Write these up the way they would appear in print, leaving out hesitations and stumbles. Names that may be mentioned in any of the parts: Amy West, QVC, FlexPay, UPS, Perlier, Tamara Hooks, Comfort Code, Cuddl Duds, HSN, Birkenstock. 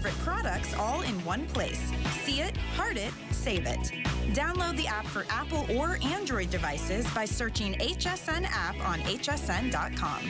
favorite products all in one place. See it, heart it, save it. Download the app for Apple or Android devices by searching HSN app on hsn.com.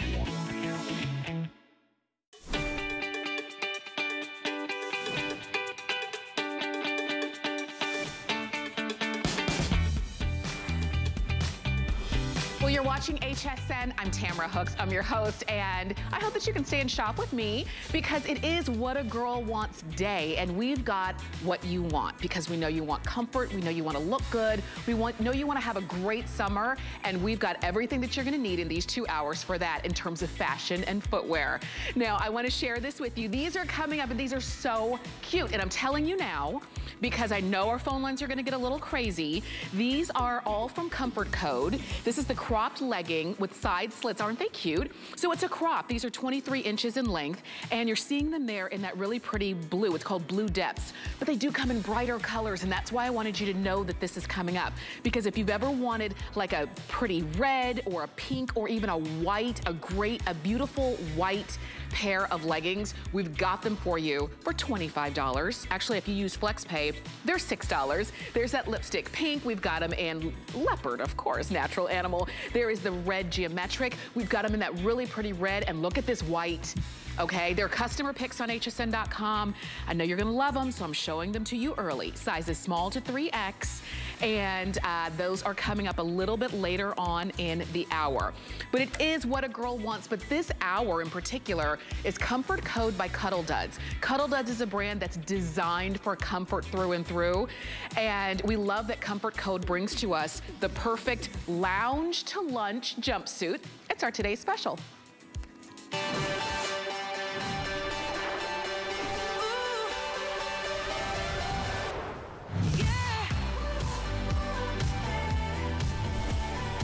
Well, you're watching HSN. I'm Tamara Hooks. I'm your host, and I hope that you can stay and shop with me because it is What a Girl Wants Day, and we've got what you want because we know you want comfort, we know you want to look good, we know you want to have a great summer, and we've got everything that you're going to need in these 2 hours for that in terms of fashion and footwear. Now, I want to share this with you. These are coming up, and these are so cute, and I'm telling you now because I know our phone lines are going to get a little crazy. These are all from Comfort Code. This is the cropped legging with side slits. Aren't they cute? So it's a crop. These are 23 inches in length, and you're seeing them there in that really pretty blue. It's called Blue Depths, but they do come in brighter colors, and that's why I wanted you to know that this is coming up, because if you've ever wanted like a pretty red or a pink or even a white, a beautiful white pair of leggings, we've got them for you for $25. Actually, if you use FlexPay, they're $6. There's that lipstick pink. We've got them in leopard, of course, natural animal. There is the red geometric. We've got them in that really pretty red, and look at this white. Okay, they're customer picks on hsn.com. I know you're gonna love them, so I'm showing them to you early. Sizes small to 3X, and those are coming up a little bit later on in the hour. But it is What a Girl Wants, but this hour in particular is Comfort Code by Cuddl Duds. Cuddl Duds is a brand that's designed for comfort through and through, and we love that Comfort Code brings to us the perfect lounge to lunch jumpsuit. It's our today's special.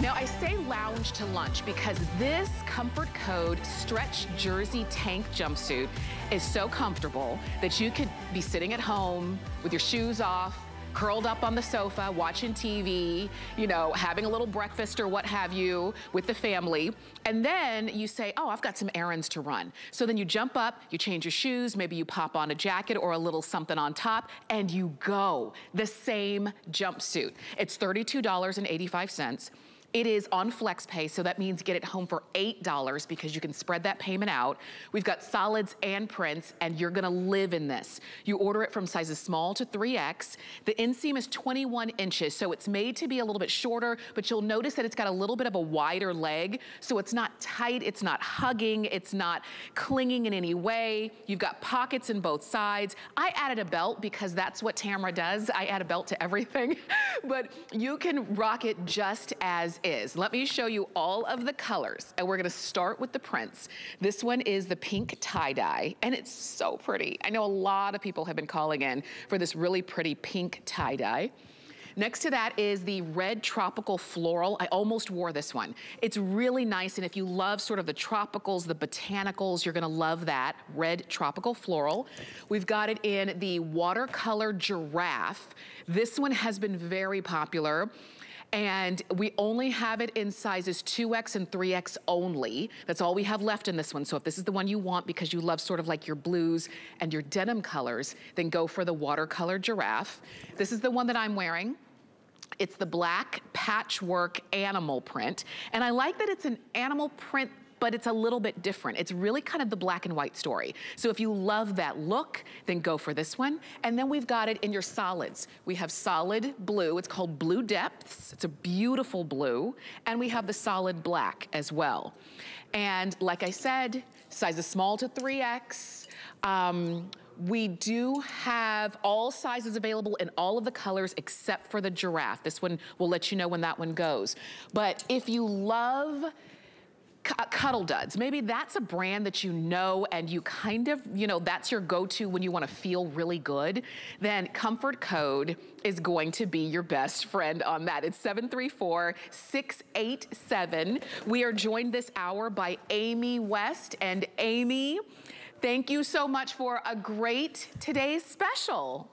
Now, I say lounge to lunch because this Comfort Code stretch jersey tank jumpsuit is so comfortable that you could be sitting at home with your shoes off, curled up on the sofa, watching TV, you know, having a little breakfast or what have you with the family. And then you say, oh, I've got some errands to run. So then you jump up, you change your shoes, maybe you pop on a jacket or a little something on top, and you go. The same jumpsuit. It's $32.85. It is on FlexPay, so that means get it home for $8 because you can spread that payment out. We've got solids and prints, and you're gonna live in this. You order it from sizes small to 3X. The inseam is 21 inches, so it's made to be a little bit shorter, but you'll notice that it's got a little bit of a wider leg, so it's not tight, it's not hugging, it's not clinging in any way. You've got pockets in both sides. I added a belt because that's what Tamara does. I add a belt to everything, but you can rock it just as is. Let me show you all of the colors, and we're gonna start with the prints. This one is the pink tie-dye, and it's so pretty. I know a lot of people have been calling in for this really pretty pink tie-dye. Next to that is the red tropical floral. I almost wore this one. It's really nice, and if you love sort of the tropicals, the botanicals, you're gonna love that red tropical floral. We've got it in the watercolor giraffe. This one has been very popular, and we only have it in sizes 2X and 3X only. That's all we have left in this one. So if this is the one you want because you love sort of like your blues and your denim colors, then go for the watercolor giraffe. This is the one that I'm wearing. It's the black patchwork animal print. And I like that it's an animal print, but it's a little bit different. It's really kind of the black and white story. So if you love that look, then go for this one. And then we've got it in your solids. We have solid blue. It's called Blue Depths. It's a beautiful blue. And we have the solid black as well. And like I said, sizes small to 3X. We do have all sizes available in all of the colors except for the giraffe. This one, we'll let you know when that one goes. But if you love Cuddl Duds, maybe that's a brand that you know and you kind of, you know, that's your go-to when you want to feel really good, then Comfort Code is going to be your best friend on that. It's 734-687. We are joined this hour by Amy West. And Amy, thank you so much for a great today's special.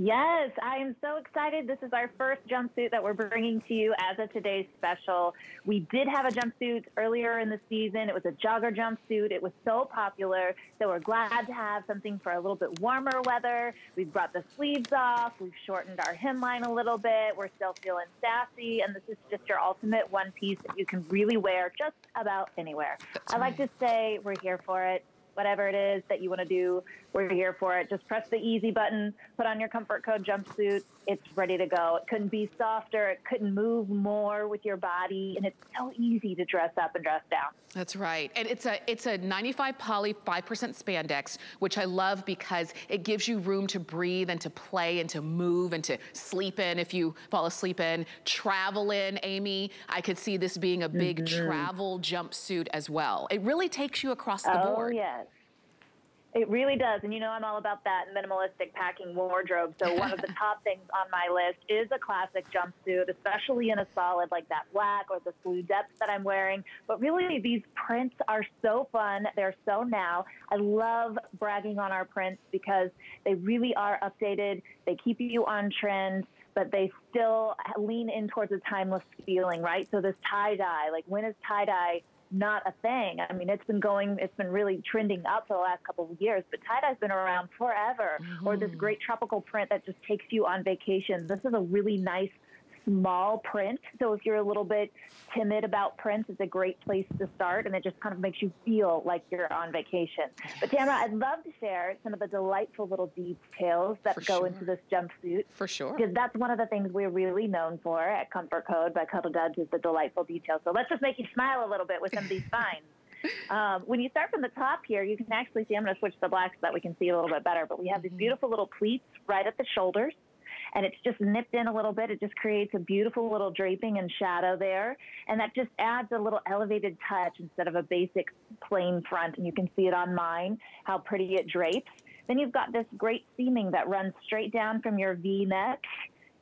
Yes, I am so excited. This is our first jumpsuit that we're bringing to you as of today's special. We did have a jumpsuit earlier in the season. It was a jogger jumpsuit. It was so popular. So we're glad to have something for a little bit warmer weather. We've brought the sleeves off. We've shortened our hemline a little bit. We're still feeling sassy. And this is just your ultimate one piece that you can really wear just about anywhere. I like to say we're here for it. Whatever it is that you want to do, we're here for it. Just press the easy button, put on your Comfort Code jumpsuit. It's ready to go. It couldn't be softer. It couldn't move more with your body. And it's so easy to dress up and dress down. That's right. And it's a 95 poly, 5% spandex, which I love because it gives you room to breathe and to play and to move and to sleep in if you fall asleep in. Travel in, Amy. I could see this being a big travel jumpsuit as well. It really takes you across the board. Oh, yes. It really does. And you know, I'm all about that minimalistic packing wardrobe. So one of the top things on my list is a classic jumpsuit, especially in a solid like that black or the blue depth that I'm wearing. But really, these prints are so fun. They're so now. I love bragging on our prints because they really are updated. They keep you on trend, but they still lean in towards a timeless feeling, right? So this tie-dye, like when is tie-dye not a thing? I mean, it's been really trending up for the last couple of years, but tie-dye's been around forever. Or this great tropical print that just takes you on vacation. This is a really nice small print. So if you're a little bit timid about prints, it's a great place to start, and it just kind of makes you feel like you're on vacation. But Tamara, I'd love to share some of the delightful little details that go into this jumpsuit. For sure. Because that's one of the things we're really known for at Comfort Code by Cuddl Duds is the delightful details. So let's just make you smile a little bit with some of these finds. When you start from the top here, you can actually see, I'm going to switch the black so that we can see a little bit better, but we have these beautiful little pleats right at the shoulders. And it's just nipped in a little bit. It just creates a beautiful little draping and shadow there. And that just adds a little elevated touch instead of a basic plain front. And you can see it on mine, how pretty it drapes. Then you've got this great seaming that runs straight down from your V-neck.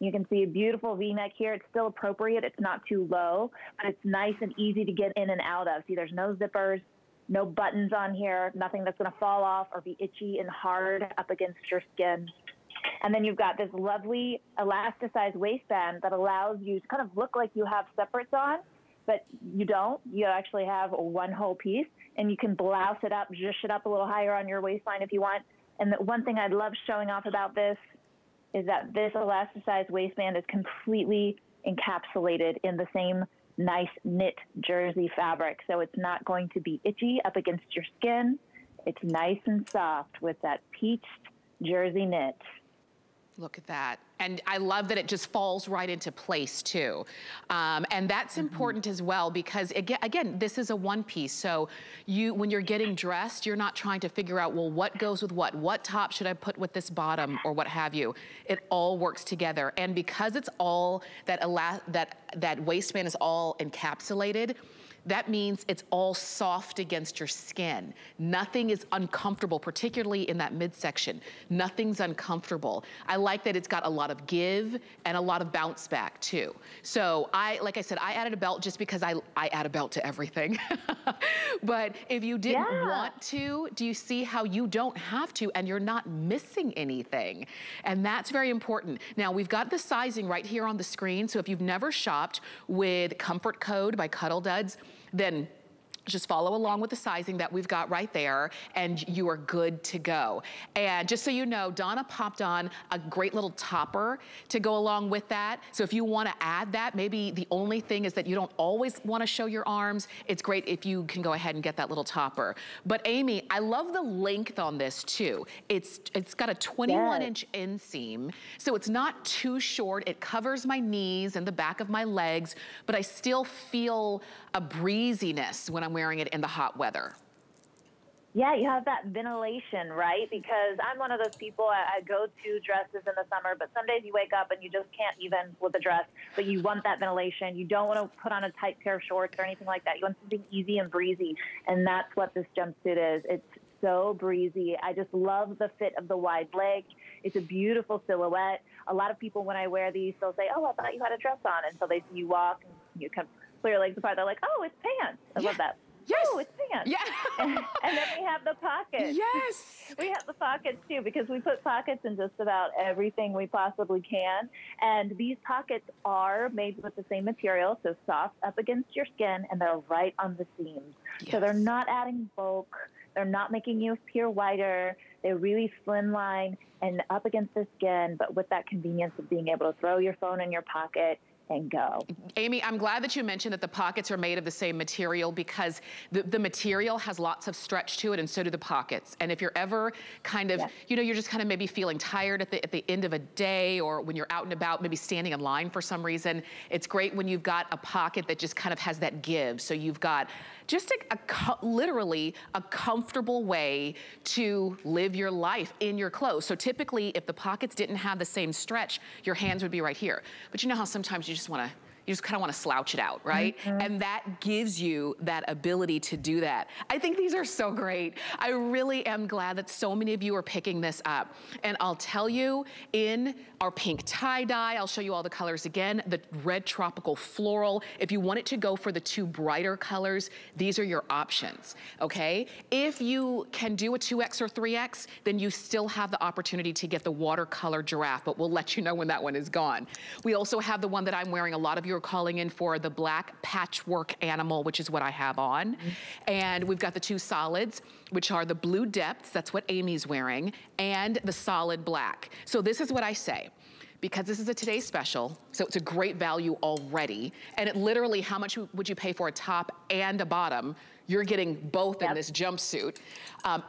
You can see a beautiful V-neck here. It's still appropriate. It's not too low, but it's nice and easy to get in and out of. See, there's no zippers, no buttons on here, nothing that's going to fall off or be itchy and hard up against your skin. And then you've got this lovely elasticized waistband that allows you to kind of look like you have separates on, but you don't. You actually have one whole piece, and you can blouse it up, zhoosh it up a little higher on your waistline if you want. And the one thing I love showing off about this is that this elasticized waistband is completely encapsulated in the same nice knit jersey fabric. So it's not going to be itchy up against your skin. It's nice and soft with that peached jersey knit. Look at that. And I love that it just falls right into place too. And that's important as well because again, this is a one piece. So when you're getting dressed, you're not trying to figure out, well, what goes with what top should I put with this bottom or what have you. It all works together. And because it's all, that waistband is all encapsulated, that means it's all soft against your skin. Nothing is uncomfortable, particularly in that midsection. Nothing's uncomfortable. I like that it's got a lot of give and a lot of bounce back too. So like I said, I added a belt just because I add a belt to everything. But if you didn't want to, do you see how you don't have to and you're not missing anything? And that's very important. Now we've got the sizing right here on the screen. So if you've never shopped with Comfort Code by Cuddl Duds, then just follow along with the sizing that we've got right there and you are good to go. And just so you know, Donna popped on a great little topper to go along with that. So if you wanna add that, maybe the only thing is that you don't always wanna show your arms, it's great if you can go ahead and get that little topper. But Amy, I love the length on this too. It's got a 21 inch inseam, so it's not too short. It covers my knees and the back of my legs, but I still feel a breeziness when I'm wearing it in the hot weather. Yeah, you have that ventilation, right? Because I'm one of those people, I go to dresses in the summer, but some days you wake up and you just can't even with a dress, but you want that ventilation. You don't want to put on a tight pair of shorts or anything like that. You want something easy and breezy, and that's what this jumpsuit is. It's so breezy. I just love the fit of the wide leg. It's a beautiful silhouette. A lot of people, when I wear these, they'll say, oh, I thought you had a dress on, and so they see you walk, and you come clear legs apart. They're like, oh, it's pants. I love that. Yes. Ooh, it's pants. Yeah. And then we have the pockets. Yes. We have the pockets too, because we put pockets in just about everything we possibly can. And these pockets are made with the same material, so soft up against your skin, and they're right on the seams. Yes. So they're not adding bulk. They're not making you appear wider. They're really slim line and up against the skin, but with that convenience of being able to throw your phone in your pocket and go. Amy, I'm glad that you mentioned that the pockets are made of the same material, because the material has lots of stretch to it, and so do the pockets. And if you're ever kind of, you know, you're just kind of maybe feeling tired at the end of a day, or when you're out and about, maybe standing in line for some reason, it's great when you've got a pocket that just kind of has that give. So you've got just literally a comfortable way to live your life in your clothes. So typically, if the pockets didn't have the same stretch, your hands would be right here. But you know how sometimes you just kind of want to slouch it out, right? Mm-hmm. And that gives you that ability to do that. I think these are so great. I really am glad that so many of you are picking this up. And I'll tell you, in our pink tie-dye, I'll show you all the colors again, the red tropical floral. If you want it to go for the two brighter colors, these are your options, okay? If you can do a 2X or 3X, then you still have the opportunity to get the watercolor giraffe, but we'll let you know when that one is gone. We also have the one that I'm wearing. A lot of you are calling in for the black patchwork animal, which is what I have on. Mm-hmm. And we've got the two solids, which are the blue depths, that's what Amy's wearing, and the solid black. So this is what I say, because this is a today's special, so it's a great value already. And it literally, how much would you pay for a top and a bottom? You're getting both in this jumpsuit.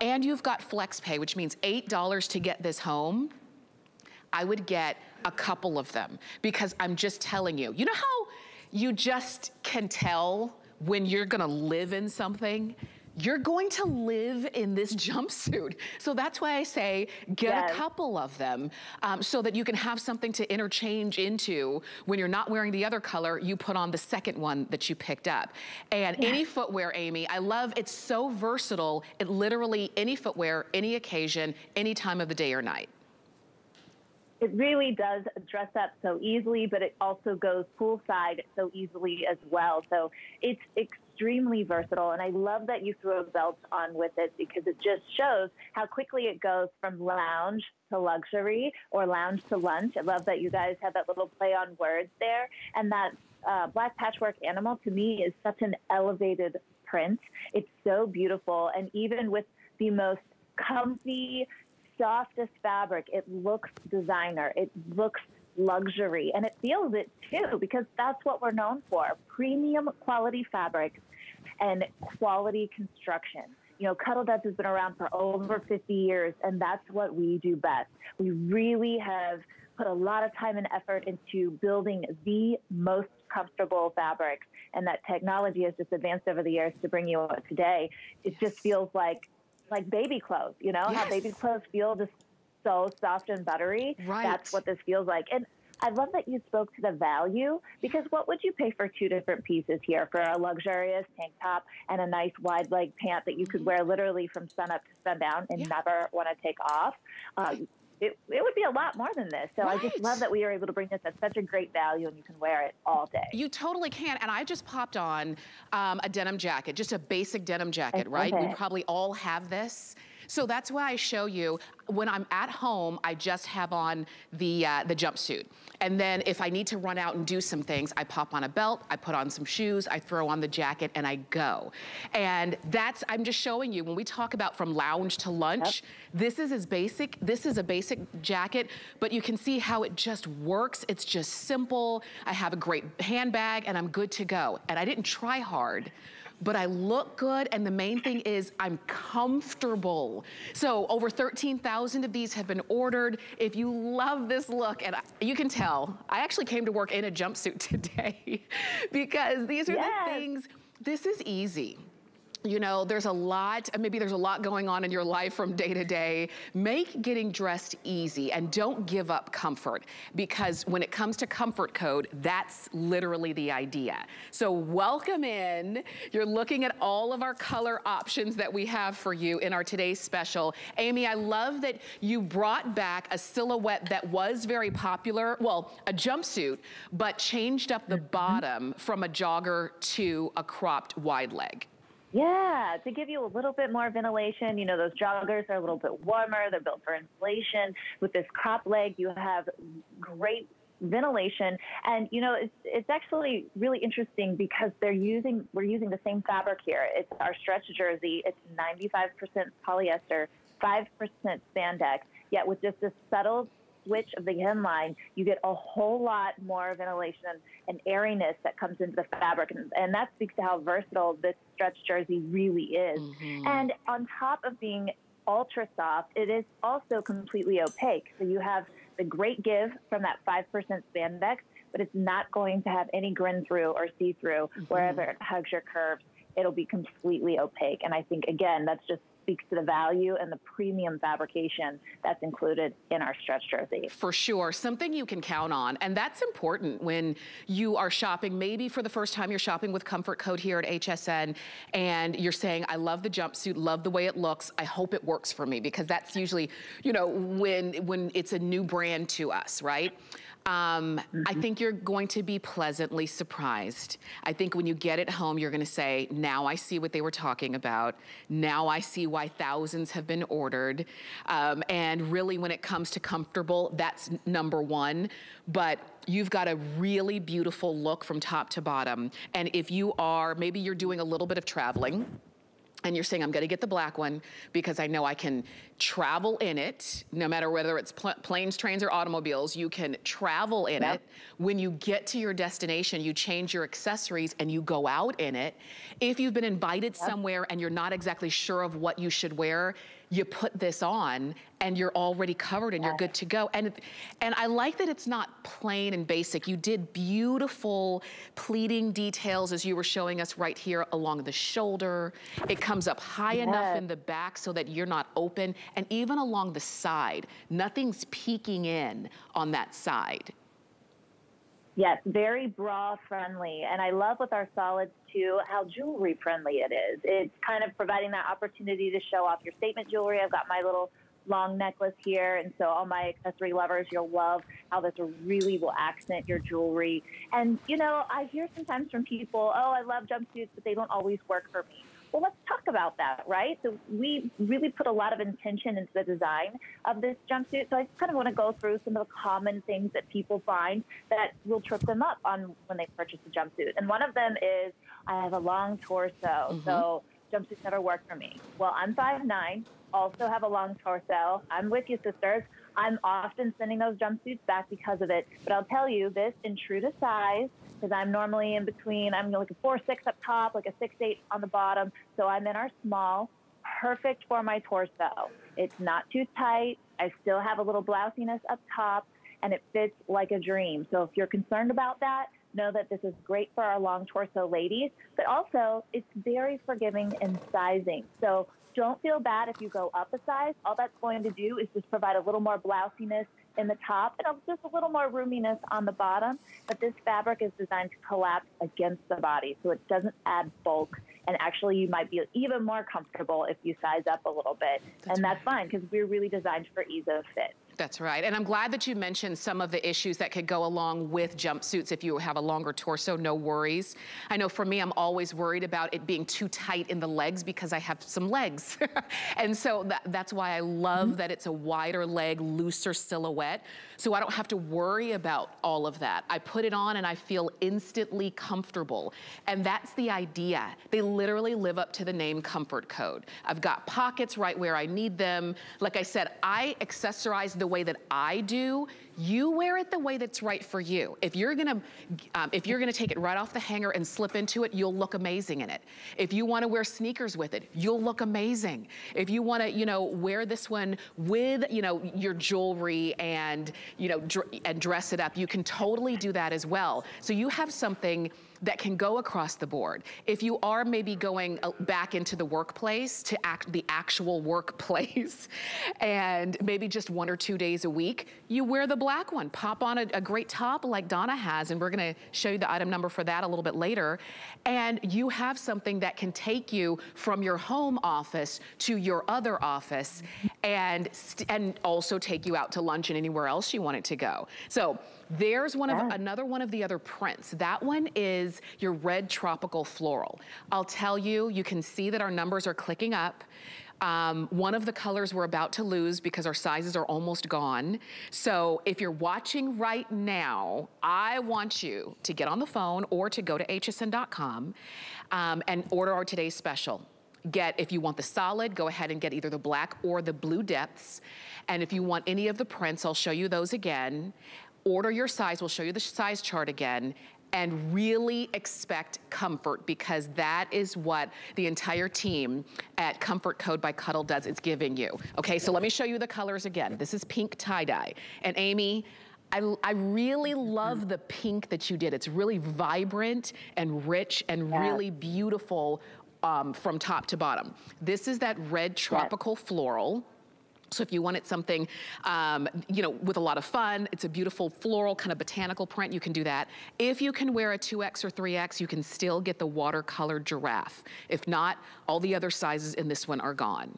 And you've got FlexPay, which means $8 to get this home. I would get a couple of them, because I'm just telling you, you know how you just can tell when you're gonna live in something? You're going to live in this jumpsuit. So that's why I say get a couple of them, so that you can have something to interchange into. When you're not wearing the other color, you put on the second one that you picked up. And any footwear, Amy, I love, it's so versatile. It literally, any footwear, any occasion, any time of the day or night. It really does dress up so easily, but it also goes poolside so easily as well. So it's extremely versatile, and I love that you threw a belt on with it, because it just shows how quickly it goes from lounge to luxury or lounge to lunch. I love that you guys have that little play on words there. And that black patchwork animal, to me, is such an elevated print. It's so beautiful, and even with the most comfy, softest fabric, it looks designer, it looks luxury, and it feels it too, because that's what we're known for: premium quality fabrics and quality construction. You know, Cuddl Duds has been around for over 50 years, and that's what we do best. We really have put a lot of time and effort into building the most comfortable fabrics, and that technology has just advanced over the years to bring you what today. It just feels like baby clothes, you know, how baby clothes feel just so soft and buttery. Right. That's what this feels like. And I love that you spoke to the value, because what would you pay for two different pieces here, for a luxurious tank top and a nice wide leg pant that you could wear literally from sun up to sun down and never want to take off? It would be a lot more than this. So I just love that we are able to bring this at such a great value, and you can wear it all day. You totally can. And I just popped on a denim jacket, just a basic denim jacket, right? We probably all have this. So that's why I show you, when I'm at home, I just have on the jumpsuit. And then if I need to run out and do some things, I pop on a belt, I put on some shoes, I throw on the jacket, and I go. And that's, I'm just showing you, when we talk about from lounge to lunch, this is as basic, this is a basic jacket, but you can see how it just works. It's just simple. I have a great handbag, and I'm good to go. And I didn't try hard, but I look good, and the main thing is I'm comfortable. So over 13,000 of these have been ordered. If you love this look, and you can tell, I actually came to work in a jumpsuit today because these are the things, this is easy. You know, there's a lot, maybe there's a lot going on in your life from day to day. Make getting dressed easy, and don't give up comfort, because when it comes to Comfort Code, that's literally the idea. So welcome in. You're looking at all of our color options that we have for you in our today's special. Amy, I love that you brought back a silhouette that was very popular, well, a jumpsuit, but changed up the bottom from a jogger to a cropped wide leg. Yeah, to give you a little bit more ventilation. You know, those joggers are a little bit warmer. They're built for inflation. With this crop leg, you have great ventilation. And, you know, it's actually really interesting because we're using the same fabric here. It's our stretch jersey. It's 95% polyester, 5% spandex. Yet with just this subtle switch of the hemline, you get a whole lot more ventilation and airiness that comes into the fabric. And that speaks to how versatile this stretch jersey really is. Mm-hmm. And on top of being ultra soft, it is also completely opaque. So you have the great give from that 5% spandex, but it's not going to have any grin through or see through. Mm-hmm. Wherever it hugs your curves, it'll be completely opaque. And I think, again, that's just speaks to the value and the premium fabrication that's included in our stretch jersey. For sure, something you can count on. And that's important when you are shopping, maybe for the first time you're shopping with Comfort Code here at HSN, and you're saying, I love the jumpsuit, love the way it looks, I hope it works for me, because that's usually, you know, when it's a new brand to us, right? I think you're going to be pleasantly surprised. I think when you get it home, you're gonna say, now I see what they were talking about. Now I see why thousands have been ordered. And really when it comes to comfortable, that's number one. But you've got a really beautiful look from top to bottom. And if you are, maybe you're doing a little bit of traveling, and you're saying, I'm gonna get the black one because I know I can travel in it, no matter whether it's planes, trains, or automobiles, you can travel in it. When you get to your destination, you change your accessories and you go out in it. If you've been invited somewhere and you're not exactly sure of what you should wear, you put this on and you're already covered and you're good to go. And I like that it's not plain and basic. You did beautiful pleating details as you were showing us right here along the shoulder. It comes up high enough in the back so that you're not open, and even along the side. Nothing's peeking in on that side. Yes, very bra friendly. And I love with our solids too, how jewelry friendly it is. It's kind of providing that opportunity to show off your statement jewelry. I've got my little long necklace here. And so all my accessory lovers, you'll love how this really will accent your jewelry. And you know, I hear sometimes from people, oh, I love jumpsuits, but they don't always work for me. Well, let's talk about that, right? So we really put a lot of intention into the design of this jumpsuit. So I just kind of want to go through some of the common things that people find that will trip them up on when they purchase a jumpsuit. And one of them is, I have a long torso, so jumpsuits never work for me. Well, I'm 5'9", also have a long torso. I'm with you, sisters. I'm often sending those jumpsuits back because of it. But I'll tell you, this, in true to size, because I'm normally in between, I'm like a 4'6" up top, like a 6'8" on the bottom. So I'm in our small, perfect for my torso. It's not too tight. I still have a little blousiness up top, and it fits like a dream. So if you're concerned about that, know that this is great for our long torso ladies, but also it's very forgiving in sizing. So don't feel bad if you go up a size. All that's going to do is just provide a little more blousiness in the top and just a little more roominess on the bottom. But this fabric is designed to collapse against the body, so it doesn't add bulk. And actually, you might be even more comfortable if you size up a little bit. And that's fine, because we're really designed for ease of fit. That's right, and I'm glad that you mentioned some of the issues that could go along with jumpsuits. If you have a longer torso, no worries. I know for me, I'm always worried about it being too tight in the legs because I have some legs. And so that's why I love that it's a wider leg, looser silhouette. So I don't have to worry about all of that. I put it on and I feel instantly comfortable. And that's the idea. They literally live up to the name Comfort Code. I've got pockets right where I need them. Like I said, I accessorize the way that I do. You wear it the way that's right for you. If you're gonna take it right off the hanger and slip into it, you'll look amazing in it. If you want to wear sneakers with it, you'll look amazing. If you want to, you know, wear this one with, you know, your jewelry and, you know, and dress it up, you can totally do that as well. So you have something that can go across the board. If you are maybe going back into the workplace, to the actual workplace, and maybe just 1 or 2 days a week, you wear the black one. Pop on a great top like Donna has, and we're gonna show you the item number for that a little bit later. And you have something that can take you from your home office to your other office and also take you out to lunch and anywhere else you want it to go. So there's one of another one of the other prints. That one is your red tropical floral. I'll tell you, you can see that our numbers are clicking up. One of the colors we're about to lose because our sizes are almost gone. So if you're watching right now, I want you to get on the phone or to go to hsn.com and order our today's special. If you want the solid, go ahead and get either the black or the blue depths. And if you want any of the prints, I'll show you those again. Order your size, we'll show you the size chart again. And really expect comfort, because that is what the entire team at Comfort Code by Cuddl Duds is giving you. Okay, so let me show you the colors again. This is pink tie-dye. And Amy, I really love the pink that you did. It's really vibrant and rich and really beautiful from top to bottom. This is that red tropical floral. So if you wanted something, you know, with a lot of fun, it's a beautiful floral kind of botanical print, you can do that. If you can wear a 2X or 3X, you can still get the watercolor giraffe. If not, all the other sizes in this one are gone.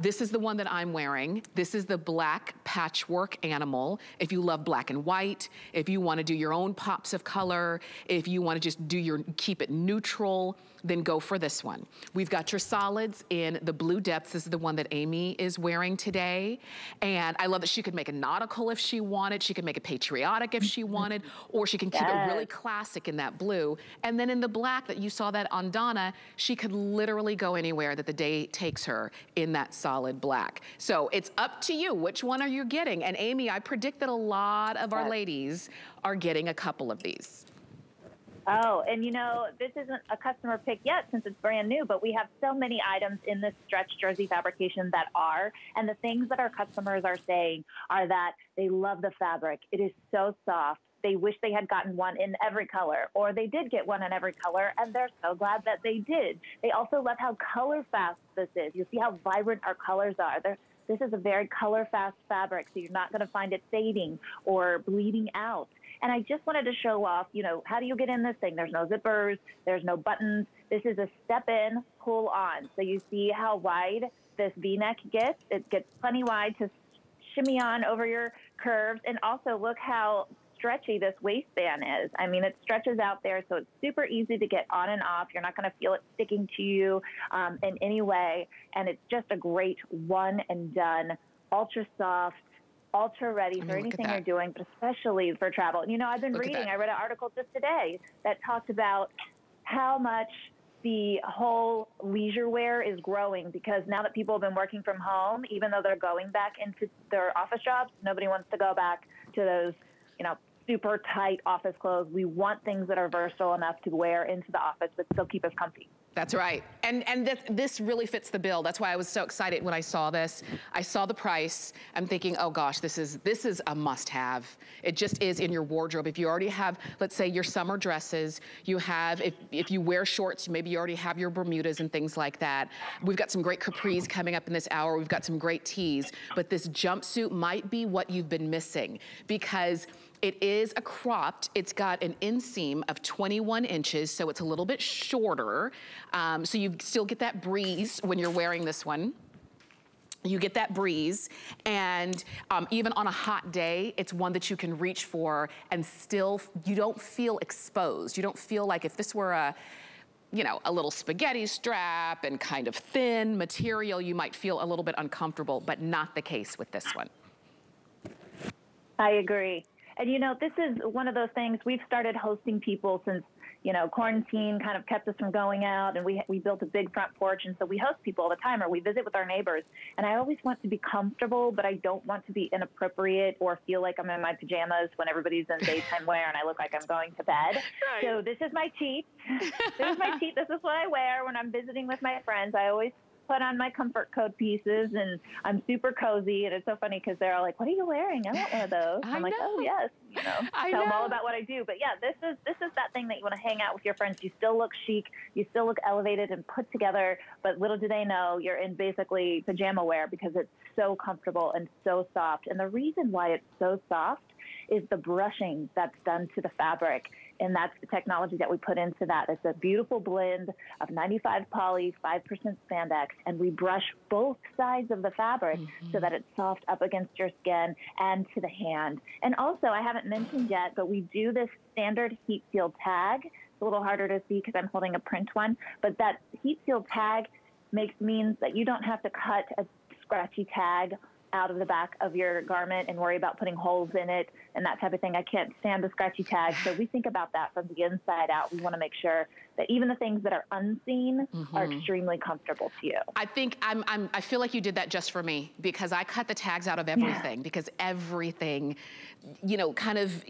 This is the one that I'm wearing. This is the black patchwork animal. If you love black and white, if you want to do your own pops of color, if you want to just do your, keep it neutral, then go for this one. We've got your solids in the blue depths. This is the one that Amy is wearing today. And I love that she could make a nautical if she wanted. She could make it patriotic if she wanted, or she can keep it really classic in that blue. And then in the black that you saw that on Donna, she could literally go anywhere that the day takes her in that solid black. So it's up to you. Which one are you getting? And Amy, I predict that a lot of our ladies are getting a couple of these. Oh, and you know, this isn't a customer pick yet since it's brand new, but we have so many items in this stretch jersey fabrication that are, and the things that our customers are saying are that they love the fabric. It is so soft. They wish they had gotten one in every color, or they did get one in every color, and they're so glad that they did. They also love how color fast this is. You'll see how vibrant our colors are. This is a very color fast fabric, so you're not gonna find it fading or bleeding out. And I just wanted to show off, you know, how do you get in this thing? There's no zippers, there's no buttons. This is a step in, pull on. So you see how wide this V-neck gets. It gets plenty wide to shimmy on over your curves. And also look how stretchy this waistband is. I mean, it stretches out there, so it's super easy to get on and off. You're not going to feel it sticking to you in any way. And it's just a great one and done, ultra soft, ultra ready for anything you're doing, but especially for travel. You know, I've been reading, I read an article just today that talked about how much the whole leisure wear is growing, because now that people have been working from home, even though they're going back into their office jobs, nobody wants to go back to those, you know, super tight office clothes. We want things that are versatile enough to wear into the office, but still keep us comfy. That's right. And this really fits the bill. That's why I was so excited when I saw this. I saw the price. I'm thinking, oh gosh, this is a must-have. It just is in your wardrobe. If you already have, let's say, your summer dresses, you have, if you wear shorts, maybe you already have your Bermudas and things like that. We've got some great capris coming up in this hour. We've got some great tees. But this jumpsuit might be what you've been missing, because it is a cropped, it's got an inseam of 21 inches, so it's a little bit shorter. So you still get that breeze when you're wearing this one. You get that breeze, and even on a hot day, it's one that you can reach for and still, you don't feel exposed. You don't feel like if this were a, you know, a little spaghetti strap and kind of thin material, you might feel a little bit uncomfortable, but not the case with this one. I agree. And, you know, this is one of those things. We've started hosting people since, you know, quarantine kind of kept us from going out, and we built a big front porch, and so we host people all the time, or we visit with our neighbors. And I always want to be comfortable, but I don't want to be inappropriate or feel like I'm in my pajamas when everybody's in daytime wear and I look like I'm going to bed. Right. So this is my cheat. This is my cheat. This is what I wear when I'm visiting with my friends. I always put on my Comfort Code pieces, and I'm super cozy. And it's so funny because they're all like, "What are you wearing? I want one of those." I'm like, "Oh yes, you know." So I'm all about what I do. But yeah, this is that thing that you want to hang out with your friends. You still look chic, you still look elevated and put together. But little do they know, you're in basically pajama wear, because it's so comfortable and so soft. And the reason why it's so soft is the brushing that's done to the fabric. and that's the technology that we put into that. It's a beautiful blend of 95 poly, 5% spandex, and we brush both sides of the fabric so that it's soft up against your skin and to the hand. And also, I haven't mentioned yet, but we do this standard heat seal tag. It's a little harder to see because I'm holding a print one, but that heat seal tag means that you don't have to cut a scratchy tag out of the back of your garment and worry about putting holes in it and that type of thing. I can't stand the scratchy tag, so we think about that from the inside out. We want to make sure that even the things that are unseen are extremely comfortable to you. I think I feel like you did that just for me, because I cut the tags out of everything because everything, you know, kind of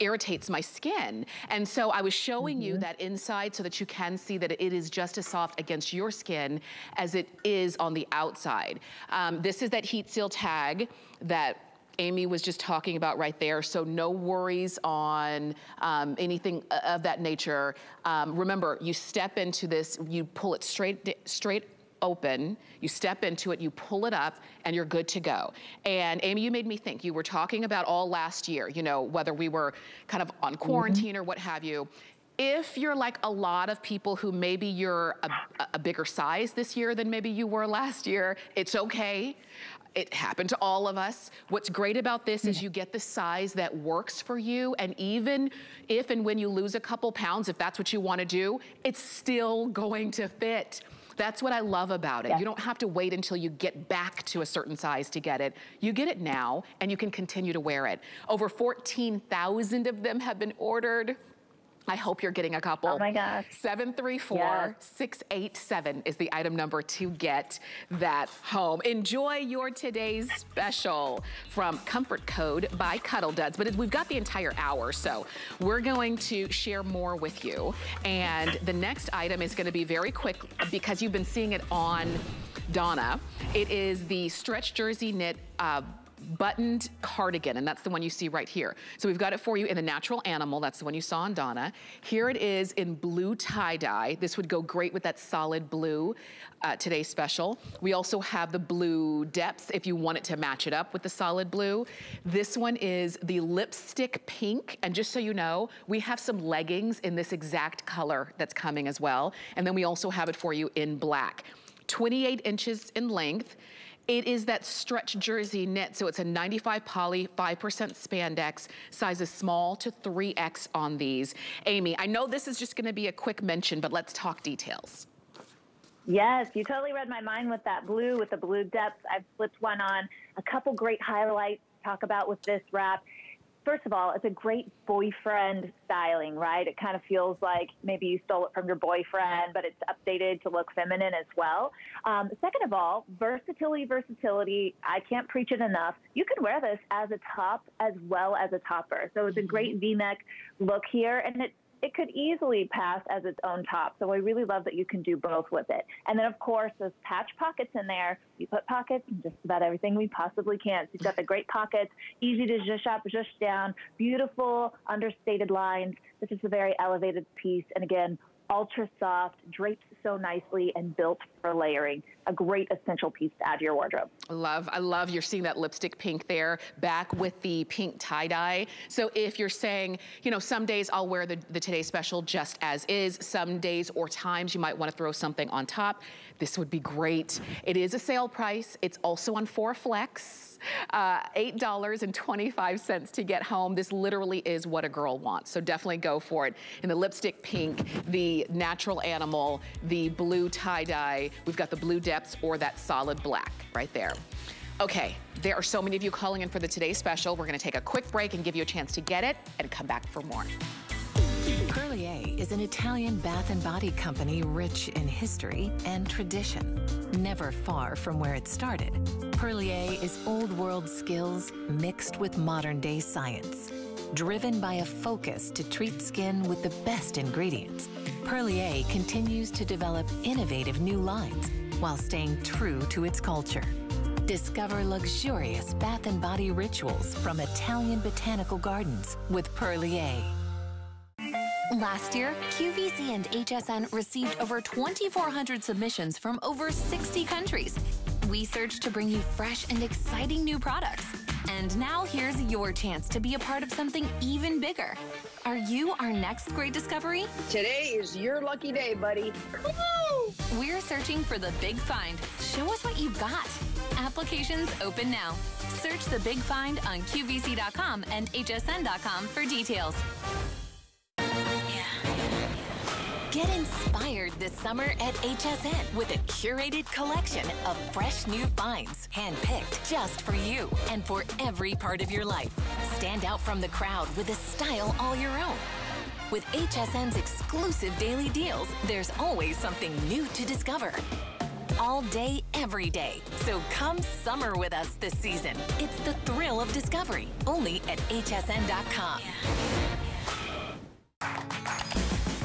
irritates my skin. And so I was showing you that inside so that you can see that it is just as soft against your skin as it is on the outside. This is that heat seal tag that Amy was just talking about right there, so no worries on anything of that nature. Remember, you step into this, you pull it straight open, you step into it, you pull it up, and you're good to go. And Amy, you made me think, you were talking about all last year, you know, whether we were kind of on quarantine or what have you. If you're like a lot of people who maybe you're a bigger size this year than maybe you were last year, it's okay. It happened to all of us. What's great about this is you get the size that works for you, and even if and when you lose a couple pounds, if that's what you want to do, it's still going to fit. That's what I love about it. You don't have to wait until you get back to a certain size to get it. You get it now, and you can continue to wear it. Over 14,000 of them have been ordered. I hope you're getting a couple. Oh my gosh. 734-687 is the item number to get that home. Enjoy your today's special from Comfort Code by Cuddl Duds. But we've got the entire hour, so we're going to share more with you. And the next item is going to be very quick because you've been seeing it on Donna. It is the stretch jersey knit buttoned cardigan, and that's the one you see right here. So we've got it for you in the natural animal. That's the one you saw on Donna. Here it is in blue tie-dye. This would go great with that solid blue today's special. We also have the blue depths if you want it to match it up with the solid blue. This one is the lipstick pink, and just so you know, we have some leggings in this exact color that's coming as well. And then we also have it for you in black. 28 inches in length. It is that stretch jersey knit, so it's a 95 poly, 5% spandex, sizes small to 3X on these. Amy, I know this is just gonna be a quick mention, but let's talk details. Yes, you totally read my mind with that blue, with the blue depths. I've slipped one on. A couple great highlights to talk about with this wrap. First of all, it's a great boyfriend styling, right? It kind of feels like maybe you stole it from your boyfriend, but it's updated to look feminine as well. Second of all, versatility. I can't preach it enough. You can wear this as a top as well as a topper. So it's a great V-neck look here, and it could easily pass as its own top. So I really love that you can do both with it. And then, of course, those patch pockets in there. You put pockets in just about everything we possibly can. So you've got the great pockets, easy to zhuzh up, zhuzh down, beautiful, understated lines. This is a very elevated piece. And again, ultra soft, drapes so nicely, and built for layering. A great essential piece to add to your wardrobe. I love you're seeing that lipstick pink there, back with the pink tie-dye. So if you're saying, you know, some days I'll wear the Today Special just as is, some days or times you might want to throw something on top, this would be great. It is a sale price. It's also on 4Flex. $8.25 to get home. This literally is what a girl wants, so definitely go for it. In the lipstick pink, the natural animal, the blue tie-dye, we've got the blue depths or that solid black right there. Okay, there are so many of you calling in for the Today Special. We're gonna take a quick break and give you a chance to get it and come back for more. Perlier is an Italian bath and body company rich in history and tradition. Never far from where it started, Perlier is old-world skills mixed with modern-day science. Driven by a focus to treat skin with the best ingredients, Perlier continues to develop innovative new lines while staying true to its culture. Discover luxurious bath and body rituals from Italian botanical gardens with Perlier. Last year, QVC and HSN received over 2,400 submissions from over 60 countries. We searched to bring you fresh and exciting new products. And now here's your chance to be a part of something even bigger. Are you our next great discovery? Today is your lucky day, buddy. Woo! We're searching for the big find. Show us what you've got. Applications open now. Search the big find on QVC.com and HSN.com for details. Get inspired this summer at HSN with a curated collection of fresh new finds, handpicked just for you and for every part of your life. Stand out from the crowd with a style all your own. With HSN's exclusive daily deals, there's always something new to discover. All day, every day. So come summer with us this season. It's the thrill of discovery, only at HSN.com.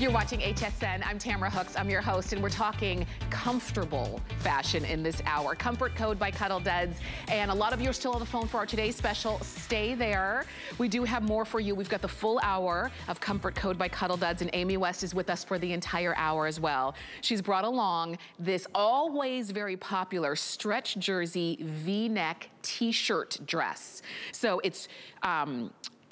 You're watching HSN. I'm Tamara Hooks. I'm your host, and we're talking comfortable fashion in this hour. Comfort Code by Cuddl Duds. And a lot of you are still on the phone for our today's special. Stay there. We do have more for you. We've got the full hour of Comfort Code by Cuddl Duds, and Amy West is with us for the entire hour as well. She's brought along this always very popular stretch jersey V-neck t-shirt dress. So it's...